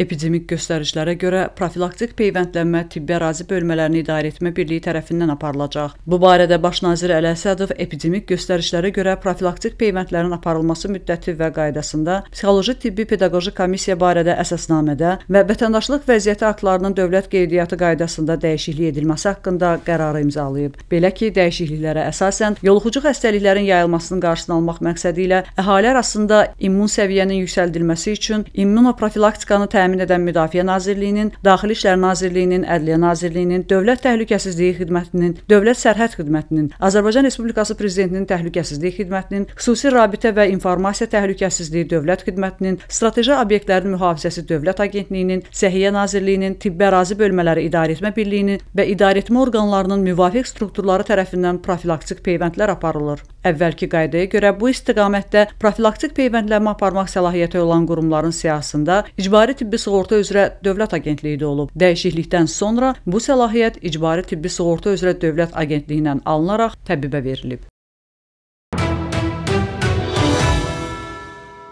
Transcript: Epidemik göstərişlərə görə profilaktik peyvəndlənmə Tibbi Ərazi Bölmələrini İdarəetmə Birliyi tərəfindən aparılacaq. Bu barədə Baş nazir Əli Əsədov epidemik göstərişlərə görə profilaktik peyvəndlərin aparılması müddəti və qaydasında psixoloji tibbi pedaqoji komissiya barədə əsasnamədə və vətəndaşlıq vəziyyəti aktlarının dövlət qeydiyyatı qaydasında dəyişiklik edilməsi haqqında qərarı imzalayıb. Belə ki, dəyişikliklərə əsasən yoluxucu xəstəliklərin yayılmasının qarşısını almaq məqsədi ilə əhali arasında immun səviyyənin yüksəldilməsi üçün immunoprofilaktikanı təmin edən Müdafiə Nazirliyinin, Daxili İşlər Nazirliyinin, Ədliyyə Nazirliyinin, Dövlət Təhlükəsizliyi Xidmətinin, Dövlət Sərhəd Xidmətinin, Azərbaycan Respublikası Prezidentinin Təhlükəsizliyi Xidmətinin, Xüsusi Rabitə və İnformasiya Təhlükəsizliyi Dövlət Xidmətinin, Strateji Obyektlərin Mühafizəsi Dövlət Agentliyinin, Səhiyyə Nazirliyinin, Tibbi Ərazi Bölmələri İdarəetmə Birliyinin və idarəetmə orqanlarının müvafiq strukturları tərəfindən profilaktik peyvəndlər aparılır. Əvvəlki qaydaya görə bu istiqamətdə profilaktik peyvəndlənmə aparmaq səlahiyyəti olan qurumların siyahısında İcbari Tibbi Sığorta üzrə Dövlət Agentliyi də olub. Dəyişiklikdən sonra bu səlahiyyət İcbari Tibbi Sığorta üzrə Dövlət Agentliyindən alınaraq təbibə verilib.